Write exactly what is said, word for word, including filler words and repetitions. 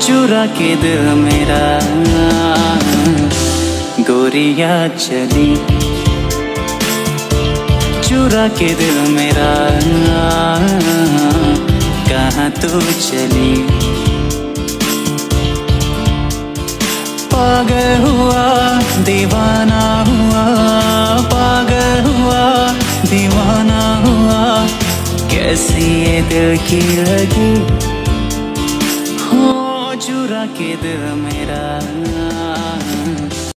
चुरा के दिल मेरा गोरिया चली, चुरा के दिल मेरा कहाँ तू चली। पागल हुआ दीवाना हुआ, पागल हुआ दीवाना हुआ, कैसी ये दिल की लगी हो चुरा के दिल मेरा।